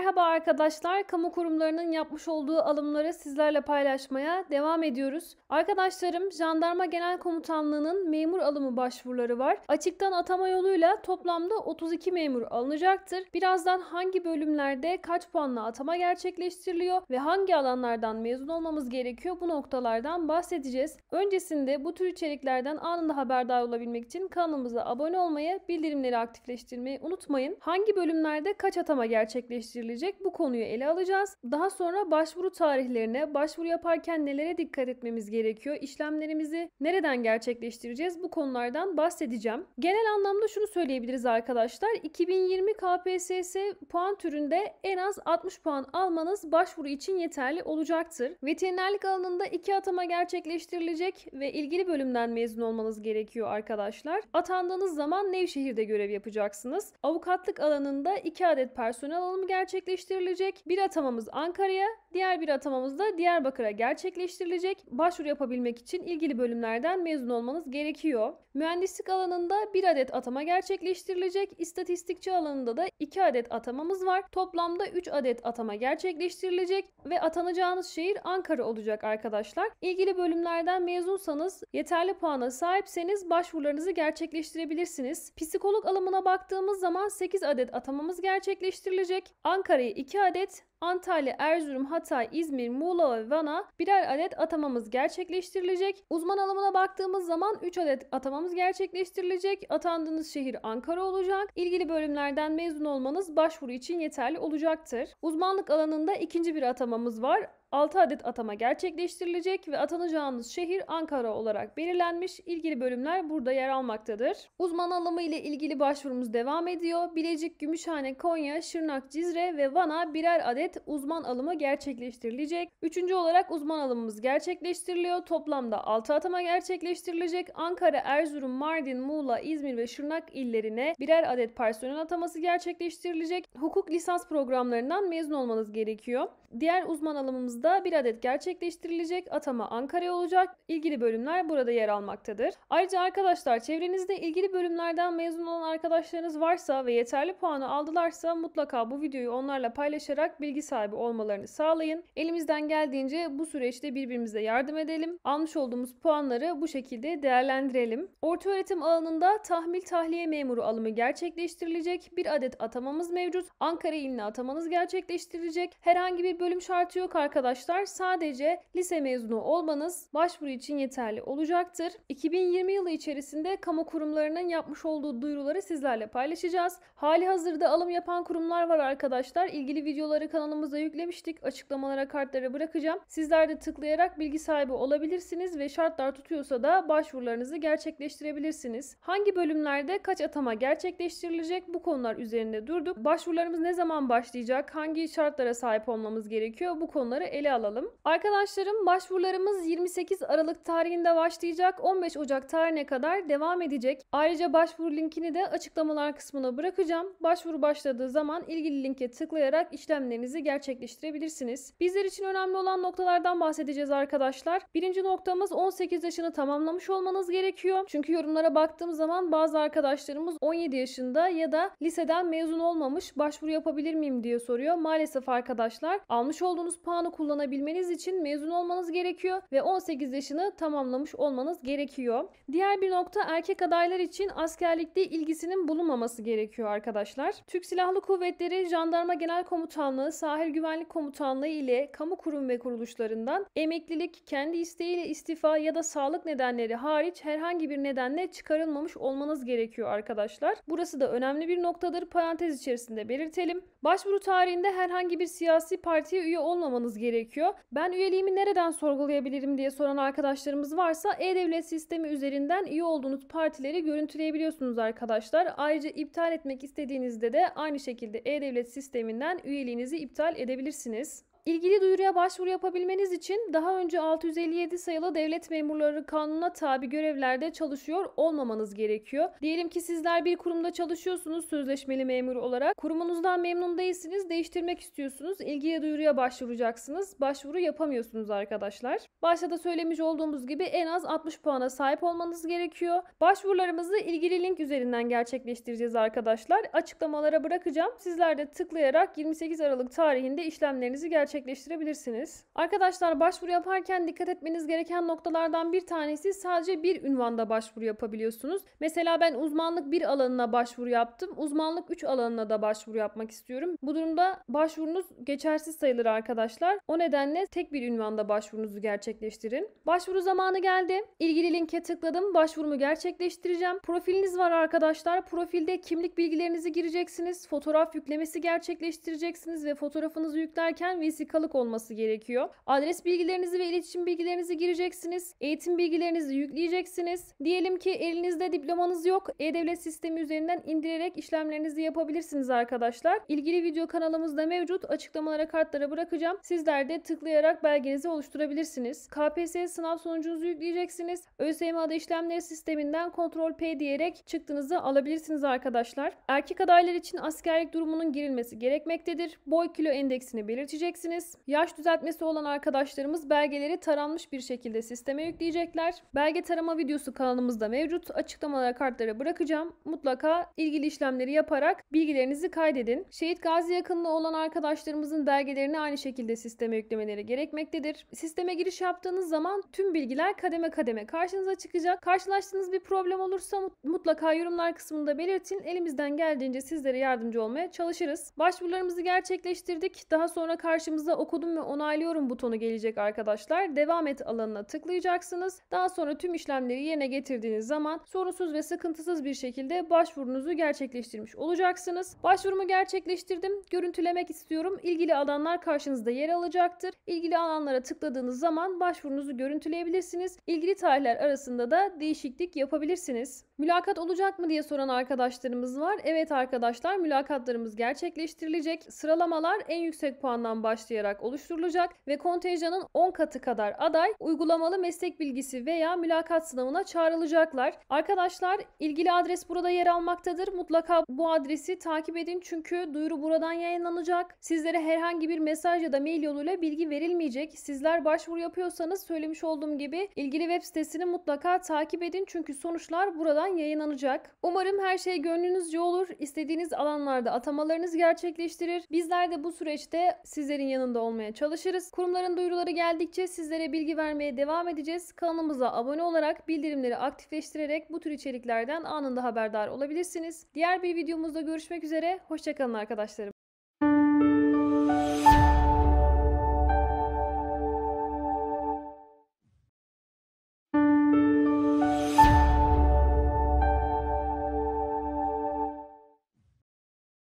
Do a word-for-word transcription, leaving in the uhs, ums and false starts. Merhaba arkadaşlar, kamu kurumlarının yapmış olduğu alımları sizlerle paylaşmaya devam ediyoruz. Arkadaşlarım, Jandarma Genel Komutanlığı'nın memur alımı başvuruları var. Açıktan atama yoluyla toplamda otuz iki memur alınacaktır. Birazdan hangi bölümlerde kaç puanla atama gerçekleştiriliyor ve hangi alanlardan mezun olmamız gerekiyor, bu noktalardan bahsedeceğiz. Öncesinde bu tür içeriklerden anında haberdar olabilmek için kanalımıza abone olmayı, bildirimleri aktifleştirmeyi unutmayın. Hangi bölümlerde kaç atama gerçekleştirilecek? Bu konuyu ele alacağız. Daha sonra başvuru tarihlerine, başvuru yaparken nelere dikkat etmemiz gerekiyor, işlemlerimizi nereden gerçekleştireceğiz, bu konulardan bahsedeceğim. Genel anlamda şunu söyleyebiliriz arkadaşlar. iki bin yirmi K P S S puan türünde en az altmış puan almanız başvuru için yeterli olacaktır. Veterinerlik alanında iki atama gerçekleştirilecek ve ilgili bölümden mezun olmanız gerekiyor arkadaşlar. Atandığınız zaman Nevşehir'de görev yapacaksınız. Avukatlık alanında iki adet personel alımı gerçekleştirilecek. gerçekleştirilecek. Bir atamamız Ankara'ya, diğer bir atamamız da Diyarbakır'a gerçekleştirilecek. Başvuru yapabilmek için ilgili bölümlerden mezun olmanız gerekiyor. Mühendislik alanında bir adet atama gerçekleştirilecek. İstatistikçi alanında da iki adet atamamız var. Toplamda üç adet atama gerçekleştirilecek ve atanacağınız şehir Ankara olacak arkadaşlar. İlgili bölümlerden mezunsanız, yeterli puana sahipseniz başvurularınızı gerçekleştirebilirsiniz. Psikolog alımına baktığımız zaman sekiz adet atamamız gerçekleştirilecek. Ankara'ya iki adet, Antalya, Erzurum, Hatay, İzmir, Muğla ve Van'a birer adet atamamız gerçekleştirilecek. Uzman alımına baktığımız zaman üç adet atamamız gerçekleştirilecek. Atandığınız şehir Ankara olacak. İlgili bölümlerden mezun olmanız başvuru için yeterli olacaktır. Uzmanlık alanında ikinci bir atamamız var. altı adet atama gerçekleştirilecek ve atanacağınız şehir Ankara olarak belirlenmiş. İlgili bölümler burada yer almaktadır. Uzman alımı ile ilgili başvurumuz devam ediyor. Bilecik, Gümüşhane, Konya, Şırnak, Cizre ve Van'a birer adet uzman alımı gerçekleştirilecek. Üçüncü olarak uzman alımımız gerçekleştiriliyor. Toplamda altı atama gerçekleştirilecek. Ankara, Erzurum, Mardin, Muğla, İzmir ve Şırnak illerine birer adet personel ataması gerçekleştirilecek. Hukuk lisans programlarından mezun olmanız gerekiyor. Diğer uzman alımımızda bir adet gerçekleştirilecek. Atama Ankara'ya olacak. İlgili bölümler burada yer almaktadır. Ayrıca arkadaşlar, çevrenizde ilgili bölümlerden mezun olan arkadaşlarınız varsa ve yeterli puanı aldılarsa mutlaka bu videoyu onlarla paylaşarak bilgi sahibi olmalarını sağlayın. Elimizden geldiğince bu süreçte birbirimize yardım edelim. Almış olduğumuz puanları bu şekilde değerlendirelim. Ortaöğretim alanında tahmil tahliye memuru alımı gerçekleştirilecek. Bir adet atamamız mevcut. Ankara iline atamanız gerçekleştirilecek. Herhangi bir bölüm şartı yok arkadaşlar. Sadece lise mezunu olmanız başvuru için yeterli olacaktır. iki bin yirmi yılı içerisinde kamu kurumlarının yapmış olduğu duyuruları sizlerle paylaşacağız. Halihazırda alım yapan kurumlar var arkadaşlar. İlgili videoları kanalımıza yüklemiştik. Açıklamalara kartları bırakacağım. Sizler de tıklayarak bilgi sahibi olabilirsiniz ve şartlar tutuyorsa da başvurularınızı gerçekleştirebilirsiniz. Hangi bölümlerde kaç atama gerçekleştirilecek, bu konular üzerinde durduk. Başvurularımız ne zaman başlayacak? Hangi şartlara sahip olmamız gerekiyor? Bu konuları ele alalım. Arkadaşlarım, başvurularımız yirmi sekiz Aralık tarihinde başlayacak. on beş Ocak tarihine kadar devam edecek. Ayrıca başvuru linkini de açıklamalar kısmına bırakacağım. Başvuru başladığı zaman ilgili linke tıklayarak işlemlerinizi gerçekleştirebilirsiniz. Bizler için önemli olan noktalardan bahsedeceğiz arkadaşlar. Birinci noktamız, on sekiz yaşını tamamlamış olmanız gerekiyor. Çünkü yorumlara baktığım zaman bazı arkadaşlarımız on yedi yaşında ya da liseden mezun olmamış, başvuru yapabilir miyim diye soruyor. Maalesef arkadaşlar, almış olduğunuz puanı kullanabilmeniz için mezun olmanız gerekiyor ve on sekiz yaşını tamamlamış olmanız gerekiyor. Diğer bir nokta, erkek adaylar için askerlikte ilgisinin bulunmaması gerekiyor arkadaşlar. Türk Silahlı Kuvvetleri, Jandarma Genel Komutanlığı, Sahil Güvenlik Komutanlığı ile kamu kurum ve kuruluşlarından emeklilik, kendi isteğiyle istifa ya da sağlık nedenleri hariç herhangi bir nedenle çıkarılmamış olmanız gerekiyor arkadaşlar. Burası da önemli bir noktadır. Parantez içerisinde belirtelim. Başvuru tarihinde herhangi bir siyasi partiye üye olmamanız gerekiyor. Ben üyeliğimi nereden sorgulayabilirim diye soran arkadaşlarımız varsa, E-Devlet sistemi üzerinden üye olduğunuz partileri görüntüleyebiliyorsunuz arkadaşlar. Ayrıca iptal etmek istediğinizde de aynı şekilde E-Devlet sisteminden üyeliğinizi iptal edebilirsiniz. İlgili duyuruya başvuru yapabilmeniz için daha önce altı yüz elli yedi sayılı Devlet Memurları Kanunu'na tabi görevlerde çalışıyor olmamanız gerekiyor. Diyelim ki sizler bir kurumda çalışıyorsunuz sözleşmeli memur olarak. Kurumunuzdan memnun değilsiniz, değiştirmek istiyorsunuz. İlgili duyuruya başvuracaksınız. Başvuru yapamıyorsunuz arkadaşlar. Başta da söylemiş olduğumuz gibi en az altmış puana sahip olmanız gerekiyor. Başvurularımızı ilgili link üzerinden gerçekleştireceğiz arkadaşlar. Açıklamalara bırakacağım. Sizler de tıklayarak yirmi sekiz Aralık tarihinde işlemlerinizi gerçekleştirebilirsiniz. Arkadaşlar başvuru yaparken dikkat etmeniz gereken noktalardan bir tanesi sadece bir ünvanda başvuru yapabiliyorsunuz. Mesela ben uzmanlık bir alanına başvuru yaptım. Uzmanlık üç alanına da başvuru yapmak istiyorum. Bu durumda başvurunuz geçersiz sayılır arkadaşlar. O nedenle tek bir ünvanda başvurunuzu gerçekleştirin. Başvuru zamanı geldi. İlgili linke tıkladım. Başvurumu gerçekleştireceğim. Profiliniz var arkadaşlar. Profilde kimlik bilgilerinizi gireceksiniz. Fotoğraf yüklemesi gerçekleştireceksiniz ve fotoğrafınızı yüklerken vesikalık olması gerekiyor. Adres bilgilerinizi ve iletişim bilgilerinizi gireceksiniz. Eğitim bilgilerinizi yükleyeceksiniz. Diyelim ki elinizde diplomanız yok. E-Devlet sistemi üzerinden indirerek işlemlerinizi yapabilirsiniz arkadaşlar. İlgili video kanalımızda mevcut. Açıklamalara kartlara bırakacağım. Sizler de tıklayarak belgenizi oluşturabilirsiniz. K P S S sınav sonucunuzu yükleyeceksiniz. ÖSYM adı işlemleri sisteminden Ctrl-P diyerek çıktınızı alabilirsiniz arkadaşlar. Erkek adaylar için askerlik durumunun girilmesi gerekmektedir. Boy kilo endeksini belirteceksiniz. Yaş düzeltmesi olan arkadaşlarımız belgeleri taranmış bir şekilde sisteme yükleyecekler. Belge tarama videosu kanalımızda mevcut. Açıklamalara kartlara bırakacağım. Mutlaka ilgili işlemleri yaparak bilgilerinizi kaydedin. Şehit gazi yakınlığı olan arkadaşlarımızın belgelerini aynı şekilde sisteme yüklemeleri gerekmektedir. Sisteme giriş yaptığınız zaman tüm bilgiler kademe kademe karşınıza çıkacak. Karşılaştığınız bir problem olursa mutlaka yorumlar kısmında belirtin. Elimizden geldiğince sizlere yardımcı olmaya çalışırız. Başvurularımızı gerçekleştirdik. Daha sonra karşımıza okudum ve onaylıyorum butonu gelecek arkadaşlar. Devam et alanına tıklayacaksınız. Daha sonra tüm işlemleri yerine getirdiğiniz zaman sorunsuz ve sıkıntısız bir şekilde başvurunuzu gerçekleştirmiş olacaksınız. Başvurumu gerçekleştirdim. Görüntülemek istiyorum. İlgili alanlar karşınızda yer alacaktır. İlgili alanlara tıkladığınız zaman başvurunuzu görüntüleyebilirsiniz. İlgili tarihler arasında da değişiklik yapabilirsiniz. Mülakat olacak mı diye soran arkadaşlarımız var. Evet arkadaşlar, mülakatlarımız gerçekleştirilecek. Sıralamalar en yüksek puandan başlayarak oluşturulacak ve kontenjanın on katı kadar aday uygulamalı meslek bilgisi veya mülakat sınavına çağrılacaklar. Arkadaşlar ilgili adres burada yer almaktadır. Mutlaka bu adresi takip edin çünkü duyuru buradan yayınlanacak. Sizlere herhangi bir mesaj ya da mail yoluyla bilgi verilmeyecek. Sizler başvuru yapıyorsanız söylemiş olduğum gibi ilgili web sitesini mutlaka takip edin çünkü sonuçlar buradan yayınlanacak. Umarım her şey gönlünüzce olur. İstediğiniz alanlarda atamalarınız gerçekleştirir. Bizler de bu süreçte sizlerin yanında olmaya çalışırız. Kurumların duyuruları geldikçe sizlere bilgi vermeye devam edeceğiz. Kanalımıza abone olarak bildirimleri aktifleştirerek bu tür içeriklerden anında haberdar olabilirsiniz. Diğer bir videomuzda görüşmek üzere. Hoşça kalın arkadaşlarım.